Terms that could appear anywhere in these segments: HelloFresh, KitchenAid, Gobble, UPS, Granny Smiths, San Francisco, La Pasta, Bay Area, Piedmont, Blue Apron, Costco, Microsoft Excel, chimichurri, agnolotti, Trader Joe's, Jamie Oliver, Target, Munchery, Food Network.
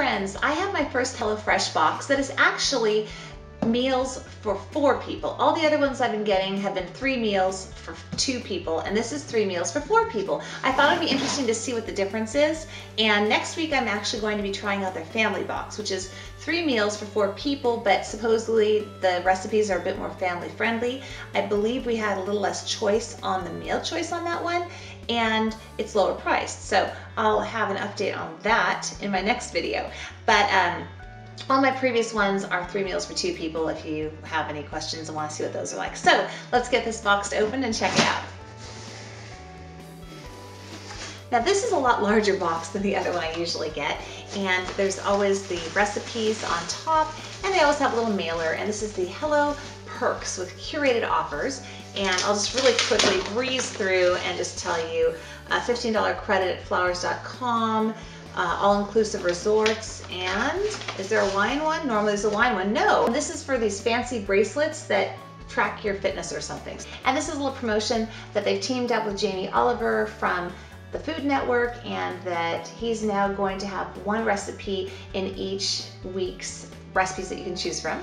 friends, I have my first HelloFresh box that is actually meals for 4 people. All the other ones I've been getting have been 3 meals for 2 people, and this is 3 meals for 4 people. I thought it'd be interesting to see what the difference is, and next week I'm actually going to be trying out their family box, which is 3 meals for 4 people, but supposedly the recipes are a bit more family friendly. I believe we had a little less choice on the meal choice on that one, and it's lower priced, so I'll have an update on that in my next video. But all my previous ones are 3 meals for 2 people if you have any questions and want to see what those are like. So let's get this box open and check it out. Now this is a lot larger box than the other one I usually get, and there's always the recipes on top, and they always have a little mailer, and this is the Hello Perks with curated offers. And I'll just really quickly breeze through and just tell you $15 credit at flowers.com, all-inclusive resorts, and is there a wine one? Normally there's a wine one. No, this is for these fancy bracelets that track your fitness or something. And this is a little promotion that they've teamed up with Jamie Oliver from the Food Network, and that he's now going to have one recipe in each week's recipes that you can choose from.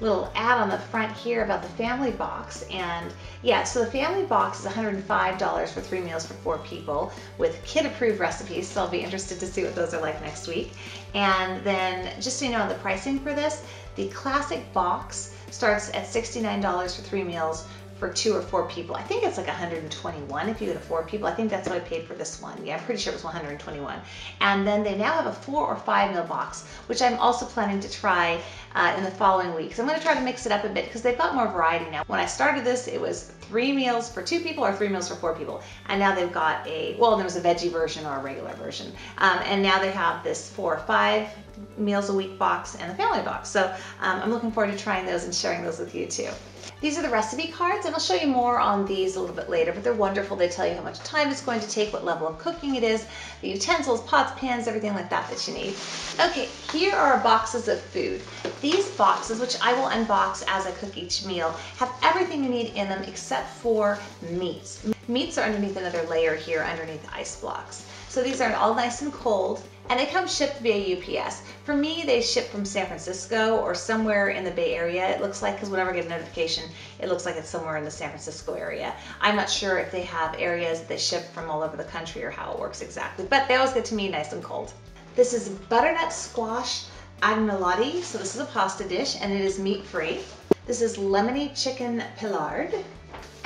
Little ad on the front here about the family box, and yeah, so the family box is $105 for 3 meals for 4 people with kid-approved recipes, so I'll be interested to see what those are like next week. And then, just so you know the pricing for this, the classic box starts at $69 for 3 meals for 2 or 4 people. I think it's like 121 if you go to 4 people. I think that's what I paid for this one. Yeah, I'm pretty sure it was 121. And then they now have a 4 or 5 meal box, which I'm also planning to try in the following weeks. I'm going to try to mix it up a bit because they've got more variety now. When I started this, it was 3 meals for 2 people or 3 meals for 4 people, and now they've got a, well, there was a veggie version or a regular version, and now they have this 4 or 5 meals a week box and the family box. So I'm looking forward to trying those and sharing those with you too. These are the recipe cards, and I'll show you more on these a little bit later, but they're wonderful. They tell you how much time it's going to take, what level of cooking it is, the utensils, pots, pans, everything like that that you need. Okay, here are our boxes of food. These boxes, which I will unbox as I cook each meal, have everything you need in them except for meats. Meats are underneath another layer here underneath the ice blocks. So these are all nice and cold, and they come shipped via UPS. For me, they ship from San Francisco or somewhere in the Bay Area, it looks like, because whenever I get a notification, it looks like it's somewhere in the San Francisco area. I'm not sure if they have areas that they ship from all over the country or how it works exactly, but they always get to me nice and cold. This is butternut squash agnolotti, so this is a pasta dish, and it is meat-free. This is lemony chicken pillard,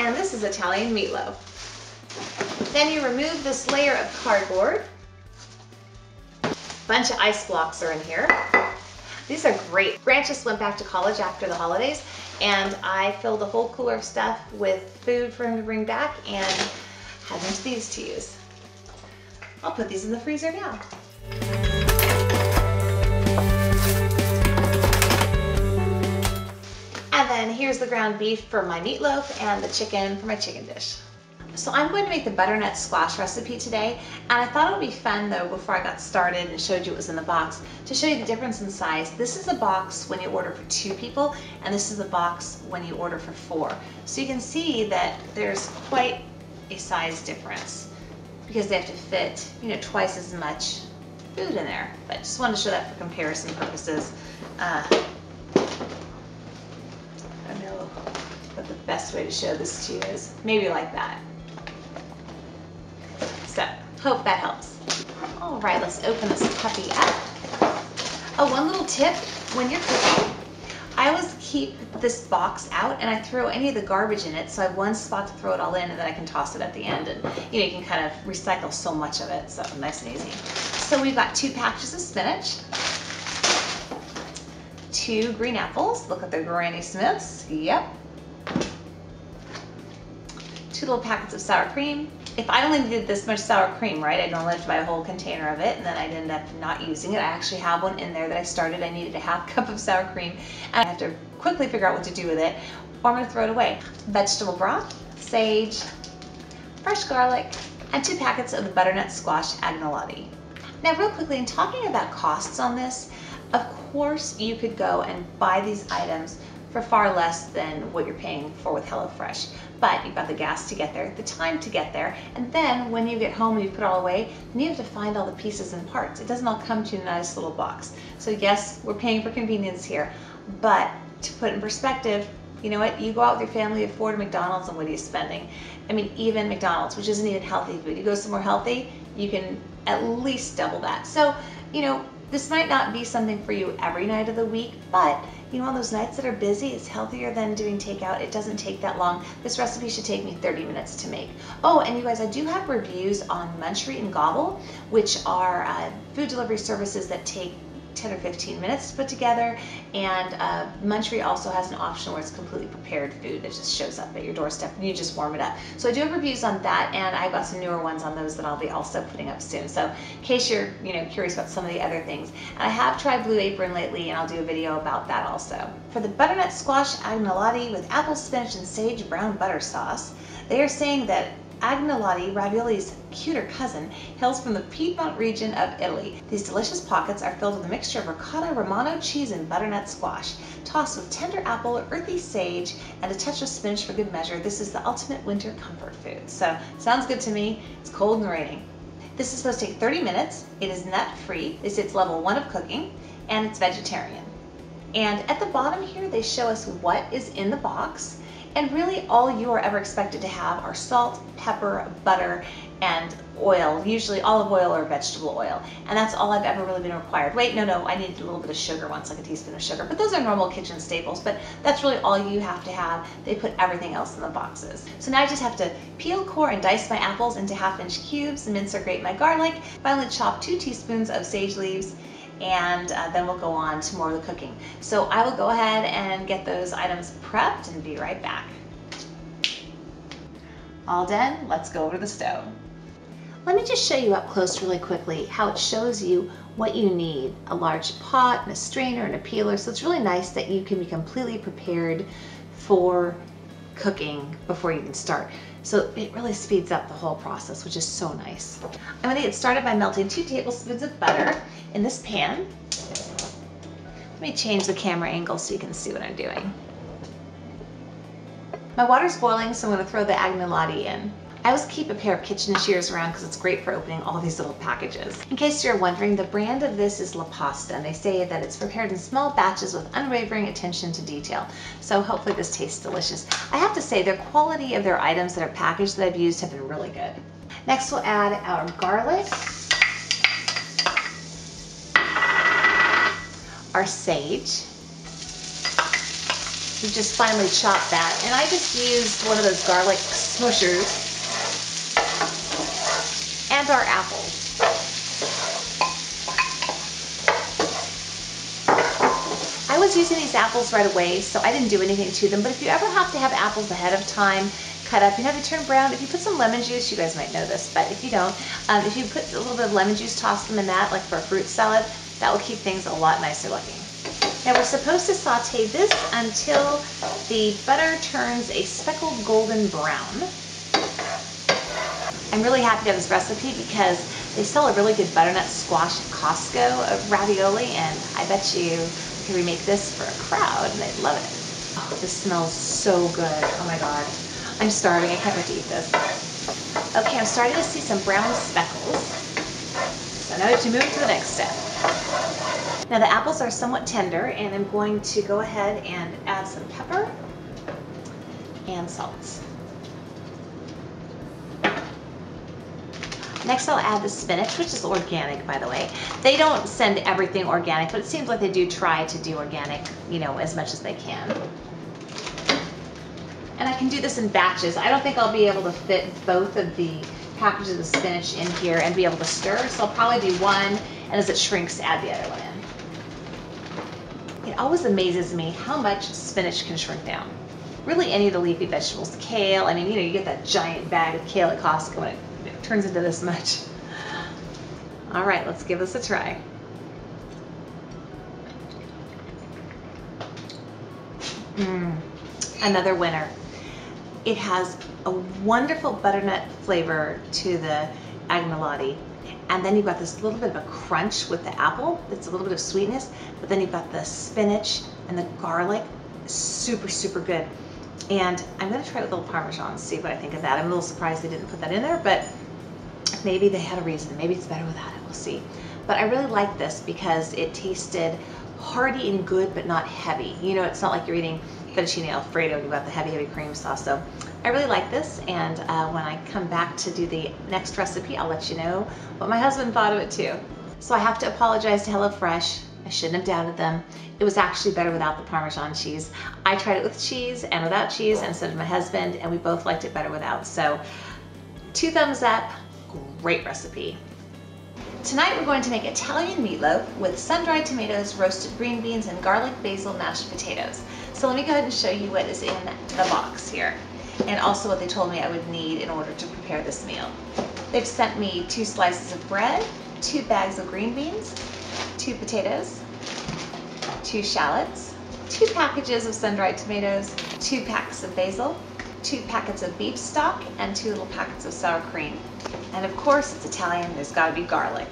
and this is Italian meatloaf. Then you remove this layer of cardboard. Bunch of ice blocks are in here. These are great. Grant just went back to college after the holidays, and I filled a whole cooler of stuff with food for him to bring back and had him these to use. I'll put these in the freezer now. And then here's the ground beef for my meatloaf and the chicken for my chicken dish. So I'm going to make the butternut squash recipe today, and I thought it would be fun though, before I got started and showed you what was in the box, to show you the difference in size. This is a box when you order for 2 people, and this is the box when you order for 4. So you can see that there's quite a size difference because they have to fit, you know, twice as much food in there. But I just wanted to show that for comparison purposes. I don't know what the best way to show this to you is. Maybe like that. So, hope that helps. All right, let's open this puppy up. Oh, one little tip, when you're cooking, I always keep this box out and I throw any of the garbage in it, so I have one spot to throw it all in, and then I can toss it at the end, and you know, you can kind of recycle so much of it, so nice and easy. So we've got 2 packages of spinach, 2 green apples, look at the Granny Smiths, yep, 2 little packets of sour cream. If I only needed this much sour cream, right, I'd only have to buy a whole container of it, and then I'd end up not using it. I actually have one in there that I started. I needed a half cup of sour cream, and I have to quickly figure out what to do with it, or I'm gonna throw it away. Vegetable broth, sage, fresh garlic, and 2 packets of the butternut squash agnolotti. Now real quickly, in talking about costs on this, of course you could go and buy these items for far less than what you're paying for with HelloFresh. But you've got the gas to get there, the time to get there, and then when you get home and you put it all away, then you have to find all the pieces and parts. It doesn't all come to you in a nice little box. So yes, we're paying for convenience here, but to put in perspective, you know what, you go out with your family, you afford McDonald's, and what are you spending? I mean, even McDonald's, which isn't even healthy food, you go somewhere healthy, you can at least double that. So, you know, this might not be something for you every night of the week, but you know, on those nights that are busy, it's healthier than doing takeout. It doesn't take that long. This recipe should take me 30 minutes to make. Oh, and you guys, I do have reviews on Munchery and Gobble, which are food delivery services that take 10 or 15 minutes to put together, and Munchery also has an option where it's completely prepared food that just shows up at your doorstep and you just warm it up. So I do have reviews on that, and I've got some newer ones on those that I'll be also putting up soon. So in case you're curious about some of the other things, and I have tried Blue Apron lately, and I'll do a video about that also. For the butternut squash agnolotti with apple spinach and sage brown butter sauce, they are saying that agnolotti, ravioli's cuter cousin, hails from the Piedmont region of Italy. These delicious pockets are filled with a mixture of ricotta, romano cheese, and butternut squash. Tossed with tender apple, earthy sage, and a touch of spinach for good measure, this is the ultimate winter comfort food. So, sounds good to me. It's cold and raining. This is supposed to take 30 minutes. It is nut-free. They say it's level 1 of cooking, and it's vegetarian. And at the bottom here, they show us what is in the box. And really all you are ever expected to have are salt, pepper, butter, and oil, usually olive oil or vegetable oil. And that's all I've ever really been required. Wait, no, I needed a little bit of sugar once, like a teaspoon of sugar. But those are normal kitchen staples, but that's really all you have to have. They put everything else in the boxes. So now I just have to peel, core, and dice my apples into 1/2-inch cubes, mince or grate my garlic, finally chop 2 teaspoons of sage leaves, and then we'll go on to more of the cooking. So I will go ahead and get those items prepped and be right back. All done, let's go over to the stove. Let me just show you up close really quickly how it shows you what you need, a large pot and a strainer and a peeler. So it's really nice that you can be completely prepared for cooking before you can start. So it really speeds up the whole process, which is so nice. I'm going to get started by melting 2 tablespoons of butter in this pan. Let me change the camera angle so you can see what I'm doing. My water's boiling, so I'm going to throw the agnolotti in. I always keep a pair of kitchen shears around because it's great for opening all these little packages. In case you're wondering, the brand of this is La Pasta, and they say that it's prepared in small batches with unwavering attention to detail. So hopefully this tastes delicious. I have to say, the quality of their items that are packaged that I've used have been really good. Next, we'll add our garlic, our sage. We just finely chopped that, and I just used one of those garlic smushers. And our apples. I was using these apples right away, so I didn't do anything to them, but if you ever have to have apples ahead of time cut up, you know, they turn brown. If you put some lemon juice, you guys might know this, but if you don't, if you put a little bit of lemon juice, toss them in that, like for a fruit salad, that will keep things a lot nicer looking. Now we're supposed to saute this until the butter turns a speckled golden brown. I'm really happy to have this recipe because they sell a really good butternut squash at Costco of ravioli, and I bet you we can remake this for a crowd and they'd love it. Oh, this smells so good. Oh my God. I'm starving. I can't wait to eat this. Okay, I'm starting to see some brown speckles. So now we have to move to the next step. Now the apples are somewhat tender, and I'm going to go ahead and add some pepper and salt. Next, I'll add the spinach, which is organic, by the way. They don't send everything organic, but it seems like they do try to do organic, you know, as much as they can. And I can do this in batches. I don't think I'll be able to fit both of the packages of spinach in here and be able to stir, so I'll probably do one, and as it shrinks, add the other one in. It always amazes me how much spinach can shrink down. Really, any of the leafy vegetables, kale, I mean, you get that giant bag of kale at Costco, and it turns into this much. All right, let's give this a try. Another winner. It has a wonderful butternut flavor to the agnolotti, and then you've got this little bit of a crunch with the apple. It's a little bit of sweetness, but then you've got the spinach and the garlic. super, super good. And I'm gonna try it with a little Parmesan and see what I think of that. I'm a little surprised they didn't put that in there, but maybe they had a reason. Maybe it's better without it, we'll see. But I really like this because it tasted hearty and good, but not heavy. You know, it's not like you're eating fettuccine Alfredo, you've got the heavy, heavy cream sauce. So I really like this, and when I come back to do the next recipe, I'll let you know what my husband thought of it too. So I have to apologize to HelloFresh. I shouldn't have doubted them. It was actually better without the Parmesan cheese. I tried it with cheese and without cheese, and so did my husband, and we both liked it better without. So 2 thumbs up, great recipe. Tonight we're going to make Italian meatloaf with sun-dried tomatoes, roasted green beans, and garlic basil mashed potatoes. So let me go ahead and show you what is in the box here, and also what they told me I would need in order to prepare this meal. They've sent me 2 slices of bread, 2 bags of green beans, 2 potatoes, 2 shallots, 2 packages of sun-dried tomatoes, 2 packs of basil, 2 packets of beef stock, and 2 little packets of sour cream. And of course, it's Italian, there's gotta be garlic.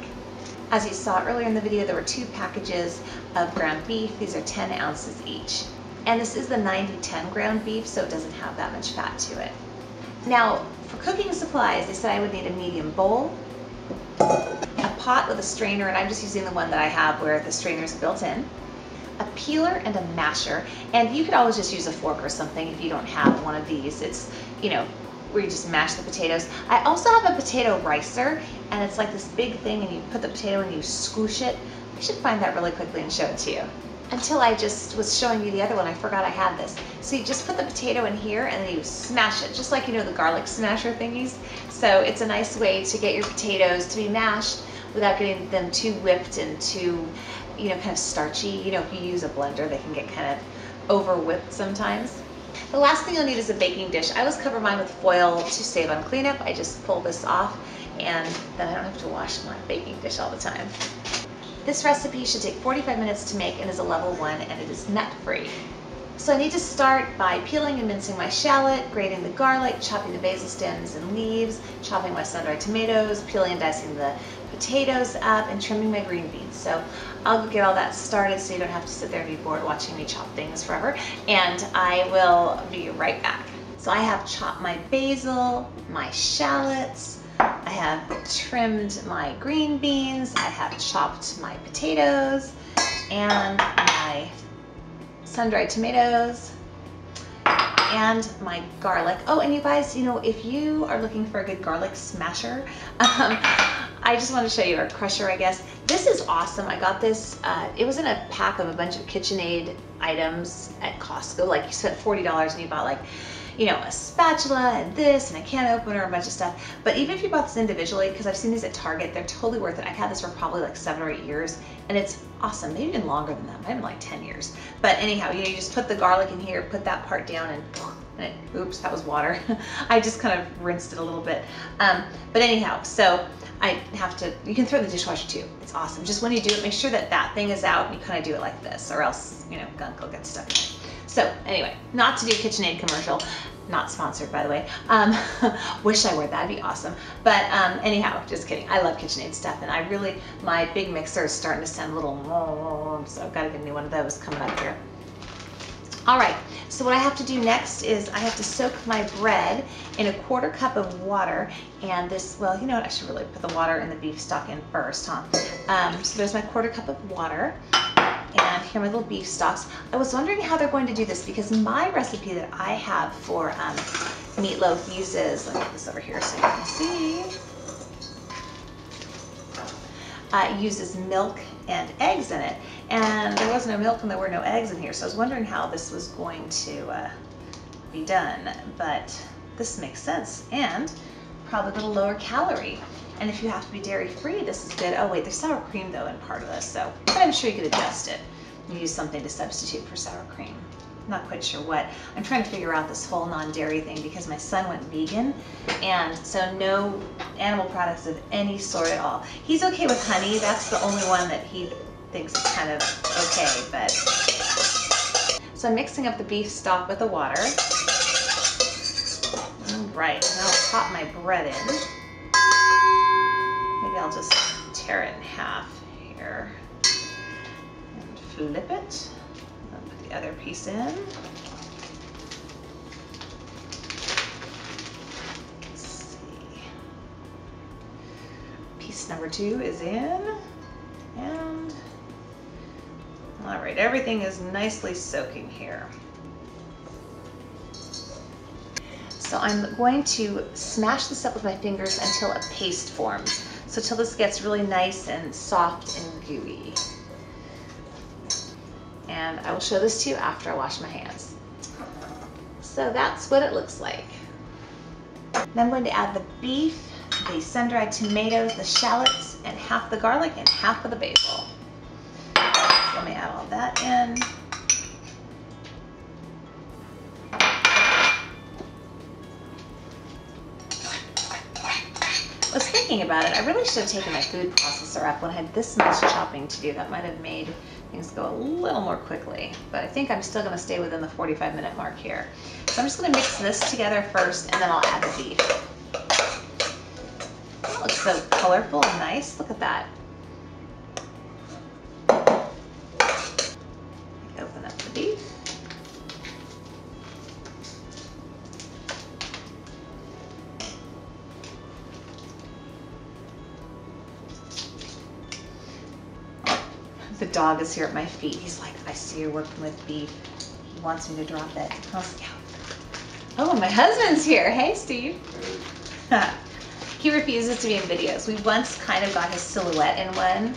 As you saw earlier in the video, there were 2 packages of ground beef. These are 10 ounces each. And this is the 90-10 ground beef, so it doesn't have that much fat to it. Now, for cooking supplies, they said I would need a medium bowl, a pot with a strainer, and I'm just using the one that I have where the strainer is built in, a peeler and a masher, and you could always just use a fork or something if you don't have one of these. It's, you know, where you just mash the potatoes. I also have a potato ricer, and it's like this big thing, and you put the potato and you squish it. I should find that really quickly and show it to you. Until I just was showing you the other one, I forgot I had this. So you just put the potato in here and then you smash it, just like, you know, the garlic smasher thingies. So it's a nice way to get your potatoes to be mashed without getting them too whipped and too, you know, kind of starchy. You know, if you use a blender, they can get kind of over whipped sometimes. The last thing you'll need is a baking dish. I always cover mine with foil to save on cleanup. I just pull this off and then I don't have to wash my baking dish all the time. This recipe should take 45 minutes to make and is a level 1, and it is nut-free. So I need to start by peeling and mincing my shallot, grating the garlic, chopping the basil stems and leaves, chopping my sun-dried tomatoes, peeling and dicing the potatoes up, and trimming my green beans. So I'll get all that started so you don't have to sit there and be bored watching me chop things forever, and I will be right back. So I have chopped my basil, my shallots, I have trimmed my green beans, I have chopped my potatoes and my sun-dried tomatoes and my garlic. Oh, and you guys, you know, if you are looking for a good garlic smasher, I just want to show you, or crusher, I guess. This is awesome. I got this, it was in a pack of a bunch of KitchenAid items at Costco. Like, you spent $40 and you bought, like, you know, a spatula and this and a can opener, a bunch of stuff. But even if you bought this individually, because I've seen these at Target, they're totally worth it. I've had this for probably like 7 or 8 years, and it's awesome. Maybe even longer than that, maybe like 10 years. But anyhow, you know, you just put the garlic in here, put that part down, and it, oops, that was water. I just kind of rinsed it a little bit. But anyhow, so I have to, you can throw it in the dishwasher too. It's awesome. Just when you do it, make sure that that thing is out and you kind of do it like this, or else, you know, gunk will get stuck in it. So anyway, not to do a KitchenAid commercial, not sponsored by the way, wish I were, that'd be awesome. But anyhow, just kidding, I love KitchenAid stuff, and I really, my big mixer is starting to sound a little, so I've got to get a new one of those coming up here. All right, so what I have to do next is I have to soak my bread in 1/4 cup of water, and this, well, you know what, I should really put the water and the beef stock in first, huh? So there's my 1/4 cup of water. And here are my little beef stocks. I was wondering how they're going to do this, because my recipe that I have for meatloaf uses, let me put this over here so you can see, uses milk and eggs in it. And there was no milk and there were no eggs in here, so I was wondering how this was going to be done. But this makes sense, and probably a little lower calorie. And if you have to be dairy-free, this is good. Oh wait, there's sour cream though in part of this, so I'm sure you could adjust it. You use something to substitute for sour cream. I'm not quite sure what. I'm trying to figure out this whole non-dairy thing because my son went vegan, and so no animal products of any sort at all. He's okay with honey. That's the only one that he thinks is kind of okay, but. So I'm mixing up the beef stock with the water. All right, and I'll pop my bread in. Maybe I'll just tear it in half here and flip it. I'll put the the other piece in. Let's see. Piece number two is in. And all right, everything is nicely soaking here. So I'm going to smash this up with my fingers until a paste forms. So till this gets really nice and soft and gooey. And I will show this to you after I wash my hands. So that's what it looks like. Now I'm going to add the beef, the sun-dried tomatoes, the shallots, and half the garlic and half of the basil. So let me add all that in. I was thinking about it, I really should have taken my food processor up when I had this much chopping to do. That might have made things go a little more quickly, but I think I'm still going to stay within the 45-minute mark here. So I'm just going to mix this together first, and then I'll add the beef. That looks so colorful and nice. Look at that. Open up the beef. The dog is here at my feet. He's like, I see you're working with beef. He wants me to drop it. Oh, my husband's here. Hey, Steve. He refuses to be in videos. We once kind of got his silhouette in one,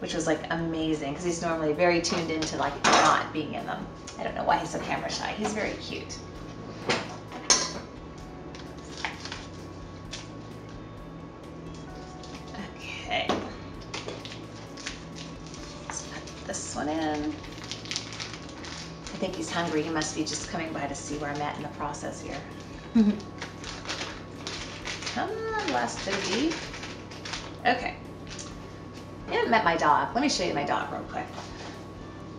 which was like amazing because he's normally very tuned into like not being in them. I don't know why he's so camera shy. He's very cute. I think he's hungry. He must be just coming by to see where I'm at in the process here. Come on, last bit of beef. Okay. I haven't met my dog. Let me show you my dog real quick.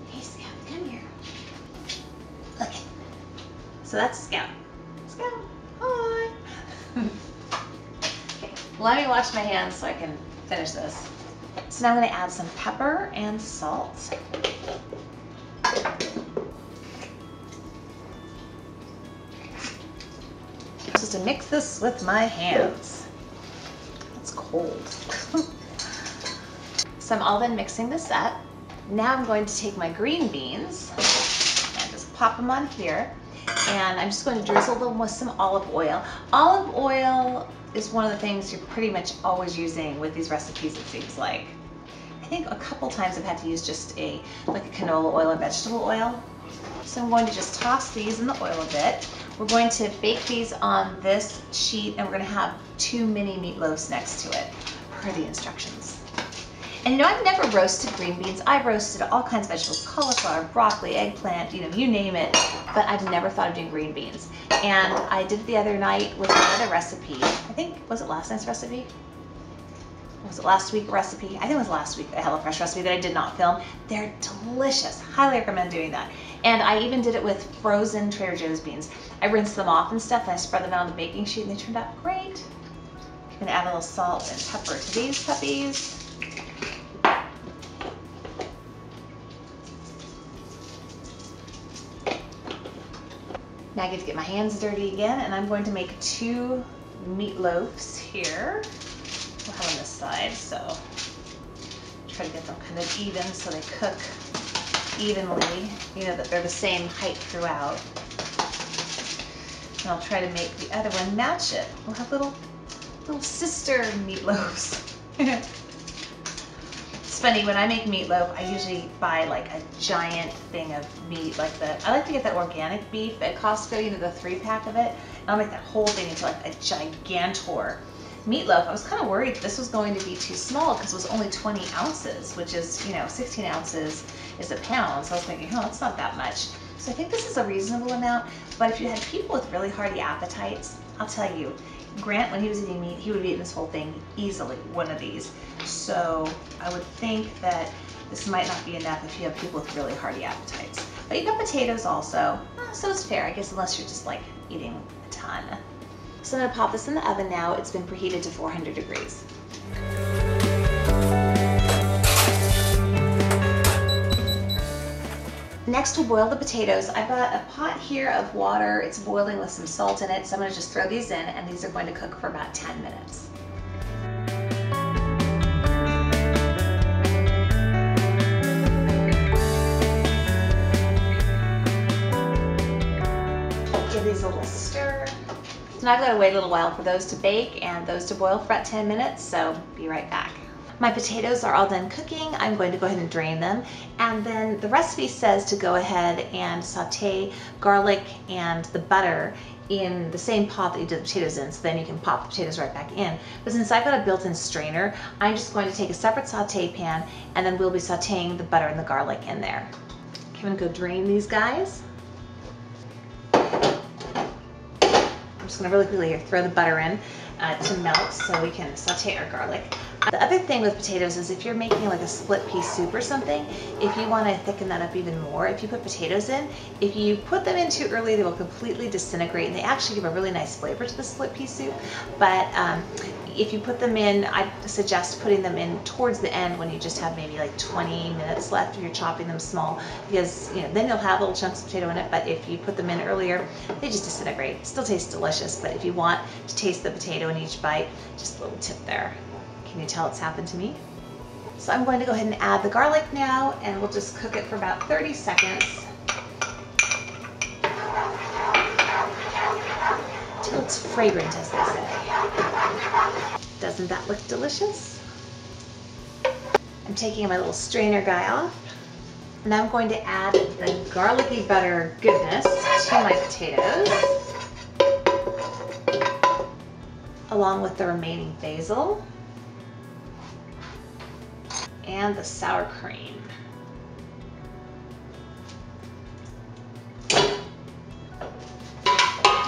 Hey, Scout, come here. Look. So that's Scout. Scout, hi. Okay. Let me wash my hands so I can finish this. So now I'm going to add some pepper and salt. Just to mix this with my hands. That's cold. So I'm all done mixing this up. Now I'm going to take my green beans and just pop them on here. And I'm just going to drizzle them with some olive oil. Olive oil is one of the things you're pretty much always using with these recipes, it seems like. I think a couple times I've had to use just like a canola oil and vegetable oil. So I'm going to just toss these in the oil a bit. We're going to bake these on this sheet, and we're going to have two mini meatloaves next to it, per the instructions. And you know, I've never roasted green beans. I've roasted all kinds of vegetables, cauliflower, broccoli, eggplant, you know, you name it, but I've never thought of doing green beans. And I did it the other night with another recipe. I think, was it last night's recipe? Was it last week's recipe? I think it was last week, the HelloFresh recipe that I did not film. They're delicious. Highly recommend doing that. And I even did it with frozen Trader Joe's beans. I rinsed them off and stuff, and I spread them out on the baking sheet, and they turned out great. I'm gonna add a little salt and pepper to these puppies. Now I get to get my hands dirty again, and I'm going to make two meatloaves here. We'll have on this side, so try to get them kind of even so they cook evenly. You know that they're the same height throughout. And I'll try to make the other one match it. We'll have little sister meatloaves. It's funny, when I make meatloaf, I usually buy like a giant thing of meat, I like to get that organic beef at Costco, you know, the 3-pack of it, and I'll make that whole thing into like a gigantor meatloaf. I was kind of worried this was going to be too small because it was only 20 ounces, which is, you know, 16 ounces is a pound, so I was thinking, oh, that's not that much. So I think this is a reasonable amount, but if you had people with really hearty appetites, I'll tell you, Grant, when he was eating meat, he would have eaten this whole thing easily, one of these. So I would think that this might not be enough if you have people with really hearty appetites. But you got potatoes also, so it's fair, I guess, unless you're just like eating a ton. So I'm gonna pop this in the oven now. It's been preheated to 400 degrees. Next, we'll boil the potatoes. I've got a pot here of water. It's boiling with some salt in it, so I'm going to just throw these in, and these are going to cook for about 10 minutes. Give these a little stir. So now I've got to wait a little while for those to bake and those to boil for about 10 minutes, so be right back. My potatoes are all done cooking. I'm going to go ahead and drain them. And then the recipe says to go ahead and saute garlic and the butter in the same pot that you did the potatoes in, so then you can pop the potatoes right back in. But since I've got a built-in strainer, I'm just going to take a separate saute pan, and then we'll be sauteing the butter and the garlic in there. I'm gonna go drain these guys. I'm just gonna really quickly throw the butter in to melt so we can saute our garlic. The other thing with potatoes is if you're making like a split pea soup or something, if you want to thicken that up even more, if you put potatoes in, if you put them in too early, they will completely disintegrate, and they actually give a really nice flavor to the split pea soup. But if you put them in, I suggest putting them in towards the end when you just have maybe like 20 minutes left if you're chopping them small, because you know, then you'll have little chunks of potato in it. But if you put them in earlier, they just disintegrate. It still tastes delicious, but if you want to taste the potato in each bite, just a little tip there. Can you tell it's happened to me? So I'm going to go ahead and add the garlic now, and we'll just cook it for about 30 seconds till it's fragrant, as they say. Doesn't that look delicious? I'm taking my little strainer guy off, and I'm going to add the garlicky butter goodness to my potatoes, along with the remaining basil and the sour cream.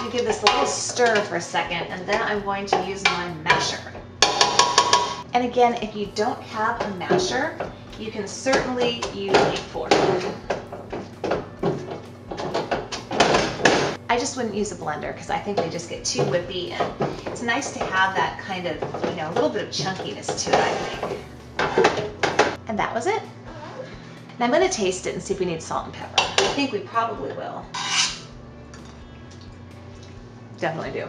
You give this a little stir for a second, and then I'm going to use my masher. And again, if you don't have a masher, you can certainly use a fork. I just wouldn't use a blender because I think they just get too whippy, and it's nice to have that kind of, you know, a little bit of chunkiness to it, I think. And that was it. And I'm going to taste it and see if we need salt and pepper. I think we probably will. Definitely do.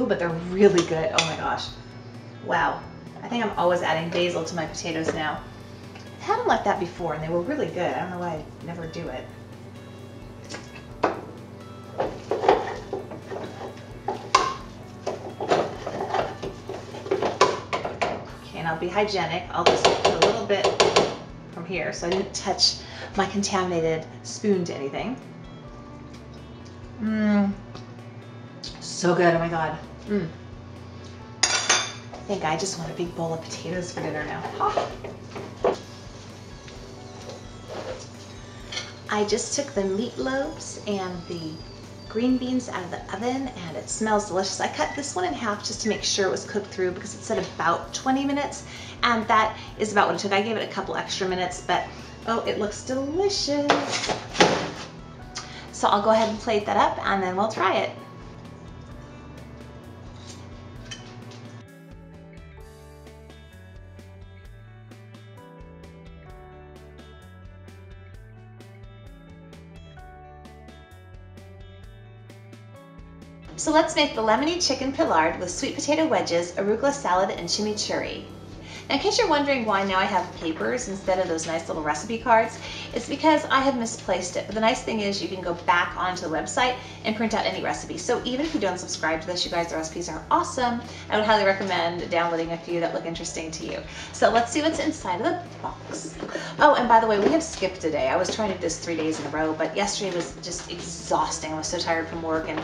Ooh, but they're really good. Oh my gosh. Wow. I think I'm always adding basil to my potatoes now. I've had them like that before, and they were really good. I don't know why I never do it. And I'll be hygienic. I'll just put a little bit from here so I didn't touch my contaminated spoon to anything. Mmm, so good, oh my God. Mmm. I think I just want a big bowl of potatoes for dinner now. Oh. I just took the meat loaves and the green beans out of the oven, and it smells delicious. I cut this one in half just to make sure it was cooked through, because it said about 20 minutes, and that is about what it took. I gave it a couple extra minutes, but oh, it looks delicious. So I'll go ahead and plate that up, and then we'll try it. So let's make the lemony chicken pillard with sweet potato wedges, arugula salad, and chimichurri. Now, in case you're wondering why now I have papers instead of those nice little recipe cards, it's because I have misplaced it. But the nice thing is you can go back onto the website and print out any recipe. So even if you don't subscribe to this, you guys, the recipes are awesome. I would highly recommend downloading a few that look interesting to you. So let's see what's inside of the box. Oh, and by the way, we have skipped a day. I was trying to do this 3 days in a row, but yesterday was just exhausting. I was so tired from work, and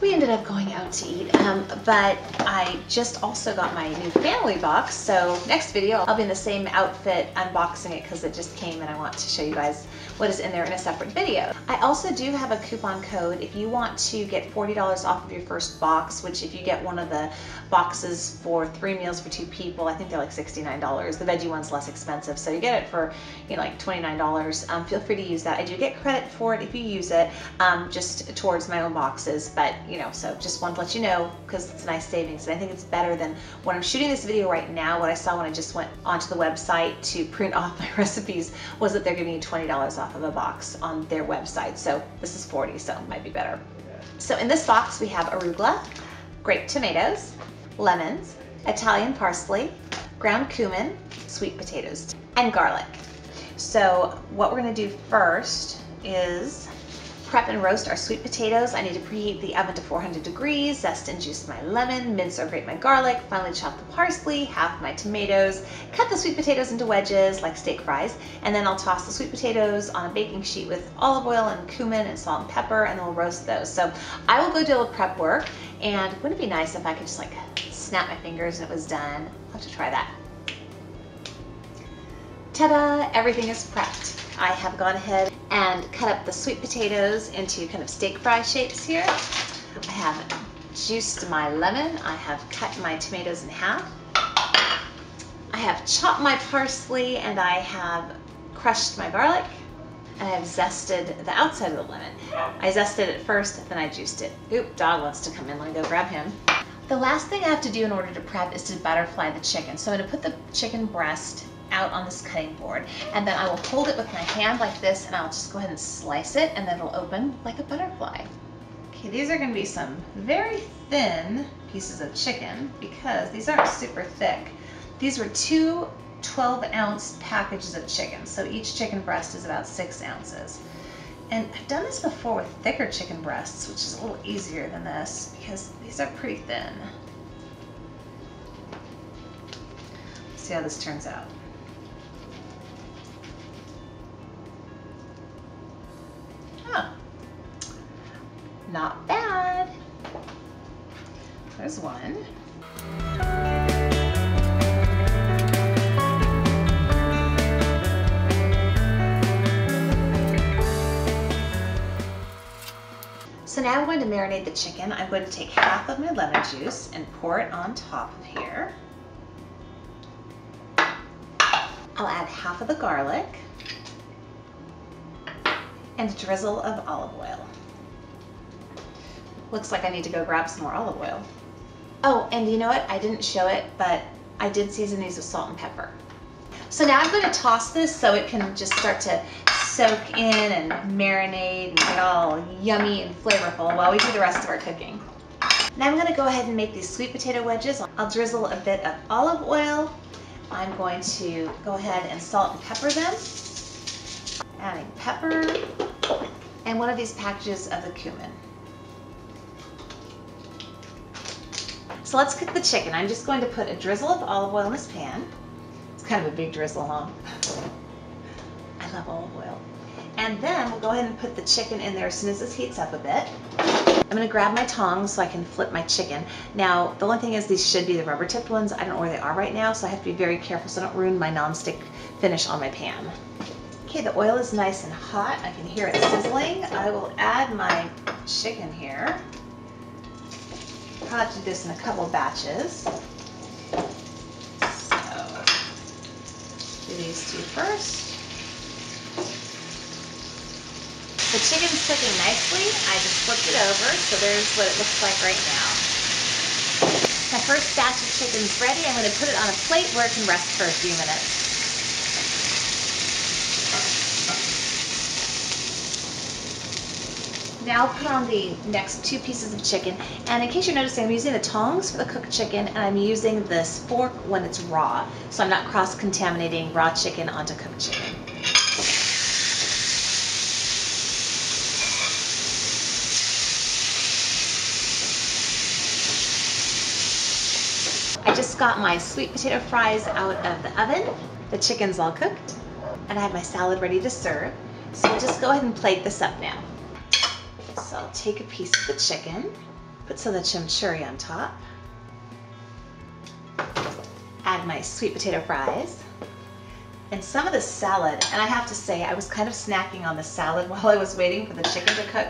we ended up going out to eat, but I just also got my new family box, so next video I'll be in the same outfit unboxing it, because it just came and I want to show you guys what is in there in a separate video. I also do have a coupon code if you want to get $40 off of your first box, which if you get one of the boxes for 3 meals for 2 people, I think they're like $69. The veggie one's less expensive, so you get it for, you know, like $29. Feel free to use that. I do get credit for it if you use it, just towards my own boxes, but you know, so just wanted to let you know because it's a nice savings. And I think it's better than when I'm shooting this video right now. What I saw when I just went onto the website to print off my recipes was that they're giving you $20 off of a box on their website. So this is 40, so it might be better. So in this box we have arugula, grape tomatoes, lemons, Italian parsley, ground cumin, sweet potatoes, and garlic. So what we're gonna do first is prep and roast our sweet potatoes. I need to preheat the oven to 400 degrees, zest and juice my lemon, mince or grate my garlic, finely chop the parsley, half my tomatoes, cut the sweet potatoes into wedges like steak fries, and then I'll toss the sweet potatoes on a baking sheet with olive oil and cumin and salt and pepper, and then we'll roast those. So I will go do a prep work, and wouldn't it be nice if I could just like snap my fingers and it was done? I'll have to try that. Ta-da, everything is prepped. I have gone ahead and cut up the sweet potatoes into kind of steak fry shapes here. I have juiced my lemon. I have cut my tomatoes in half. I have chopped my parsley, and I have crushed my garlic, and I have zested the outside of the lemon. I zested it first, then I juiced it. Oop, dog wants to come in, let me go grab him. The last thing I have to do in order to prep is to butterfly the chicken. So I'm gonna put the chicken breast out on this cutting board, and then I will hold it with my hand like this, and I'll just go ahead and slice it, and then it'll open like a butterfly. Okay, these are gonna be some very thin pieces of chicken because these aren't super thick. These were two 12-ounce packages of chicken, so each chicken breast is about 6 ounces. And I've done this before with thicker chicken breasts, which is a little easier than this because these are pretty thin. Let's see how this turns out. Not bad. There's one. So now I'm going to marinate the chicken. I'm going to take half of my lemon juice and pour it on top of here. I'll add half of the garlic and a drizzle of olive oil. Looks like I need to go grab some more olive oil. Oh, and you know what? I didn't show it, but I did season these with salt and pepper. So now I'm gonna toss this so it can just start to soak in and marinate and get all yummy and flavorful while we do the rest of our cooking. Now I'm gonna go ahead and make these sweet potato wedges. I'll drizzle a bit of olive oil. I'm going to go ahead and salt and pepper them. Adding pepper and one of these packages of the cumin. So let's cook the chicken. I'm just going to put a drizzle of olive oil in this pan. It's kind of a big drizzle, huh? I love olive oil. And then we'll go ahead and put the chicken in there as soon as this heats up a bit. I'm gonna grab my tongs so I can flip my chicken. Now, the only thing is these should be the rubber tipped ones. I don't know where they are right now, so I have to be very careful so I don't ruin my nonstick finish on my pan. Okay, the oil is nice and hot. I can hear it sizzling. I will add my chicken here. I'll have to do this in a couple batches. So, do these two first. The chicken's cooking nicely. I just flipped it over, so there's what it looks like right now. My first batch of chicken's ready. I'm going to put it on a plate where it can rest for a few minutes. Now I'll put on the next two pieces of chicken, and in case you're noticing, I'm using the tongs for the cooked chicken, and I'm using this fork when it's raw, so I'm not cross-contaminating raw chicken onto cooked chicken. I just got my sweet potato fries out of the oven. The chicken's all cooked, and I have my salad ready to serve, so we'll just go ahead and plate this up now. So I'll take a piece of the chicken, put some of the chimichurri on top, add my sweet potato fries, and some of the salad. And I have to say, I was kind of snacking on the salad while I was waiting for the chicken to cook,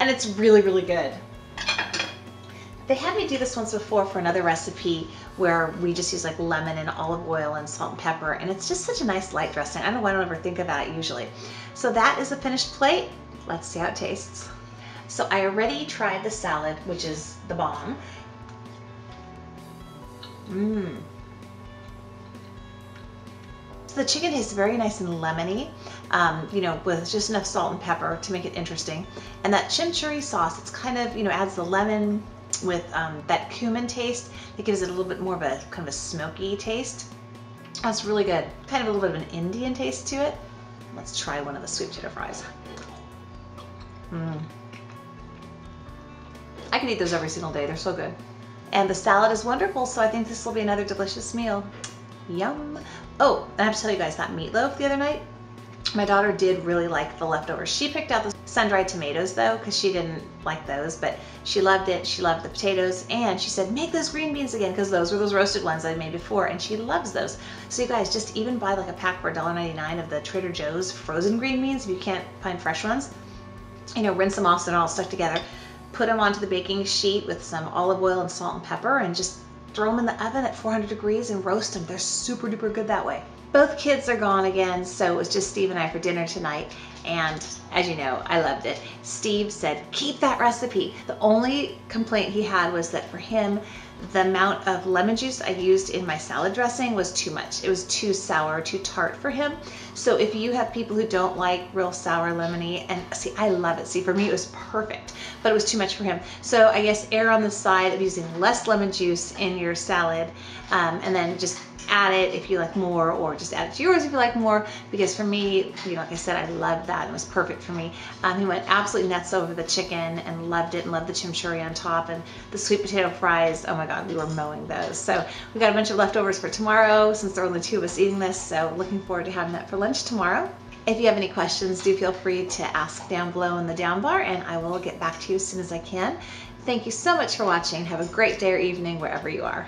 and it's really, really good. They had me do this once before for another recipe where we just use like lemon and olive oil and salt and pepper, and it's just such a nice light dressing. I don't know why I don't ever think about it usually. So that is a finished plate. Let's see how it tastes. So I already tried the salad, which is the bomb. The chicken tastes very nice and lemony, you know, with just enough salt and pepper to make it interesting. And that chimichurri sauce, it's kind of, you know, adds the lemon with that cumin taste. It gives it a little bit more of a kind of a smoky taste. That's really good. Kind of a little bit of an Indian taste to it. Let's try one of the sweet potato fries. I could eat those every single day. They're so good. And the salad is wonderful, so I think this will be another delicious meal. Yum. Oh, I have to tell you guys, that meatloaf the other night, my daughter did really like the leftovers. She picked out the sun-dried tomatoes though, because she didn't like those, but she loved it. She loved the potatoes, and she said, make those green beans again, because those were those roasted ones I made before, and she loves those. So you guys, just even buy like a pack for $1.99 of the Trader Joe's frozen green beans if you can't find fresh ones. You know, rinse them off so they're all stuck together. Put them onto the baking sheet with some olive oil and salt and pepper, and just throw them in the oven at 400 degrees and roast them. They're super duper good that way. Both kids are gone again, so it was just Steve and I for dinner tonight, and as you know, I loved it. Steve said, keep that recipe. The only complaint he had was that for him, the amount of lemon juice I used in my salad dressing was too much. It was too sour, too tart for him. So if you have people who don't like real sour lemony, and see, I love it. See, for me, it was perfect, but it was too much for him. So I guess err on the side of using less lemon juice in your salad, and then just add it if you like more, or just add it to yours if you like more, because for me, you know, like I said, I loved that. It was perfect for me. He went absolutely nuts over the chicken and loved it, and loved the chimichurri on top, and the sweet potato fries. Oh my God, we were mowing those. So we got a bunch of leftovers for tomorrow, since there are only two of us eating this, so looking forward to having that for lunch tomorrow. If you have any questions, do feel free to ask down below in the down bar, and I will get back to you as soon as I can. Thank you so much for watching. Have a great day or evening wherever you are.